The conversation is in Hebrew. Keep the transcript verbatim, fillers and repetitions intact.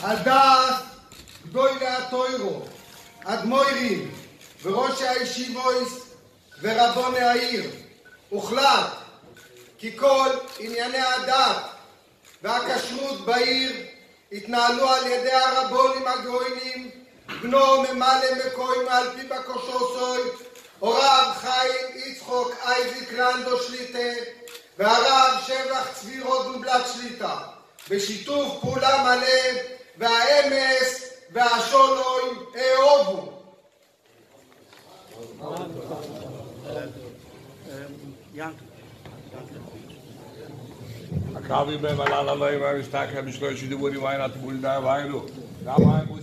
הדס גדולה תוירו, אדמוירים וראש הישיבויס ורבוני העיר, הוחלט כי כל ענייני הדת והכשרות בעיר התנהלו על ידי הרבונים הגאונים, בנו ממלא מקוים על פי בקושוסוי, הרב חיים יצחוק אייזיק לנדו שליטה והרב שבח צבי רודנבלט שליטה, בשיתוף פעולה מלא, והאמס והשונויים אהובו. הקרבי במעלה ללוי והמשתקה בשלושי דיבורים ואין התמול די ואינו.